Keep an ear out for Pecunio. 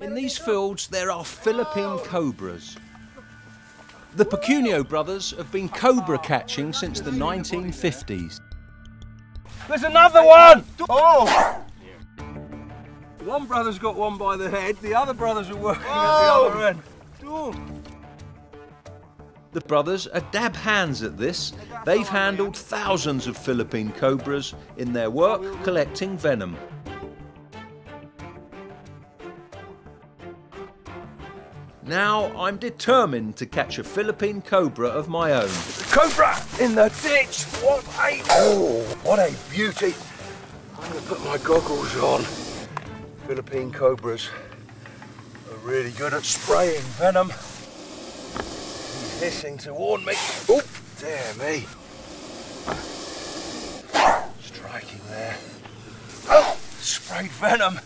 In these fields, there are Philippine cobras. The Pecunio brothers have been cobra catching since the 1950s. There's another one! Oh! One brother's got one by the head, the other brothers are working at the other end. Oh. The brothers are dab hands at this. They've handled thousands of Philippine cobras in their work collecting venom. Now I'm determined to catch a Philippine cobra of my own. Cobra in the ditch! What a beauty! I'm gonna put my goggles on. Philippine cobras are really good at spraying venom. Hissing to warn me. Oh, dear me. Striking there. Oh, sprayed venom.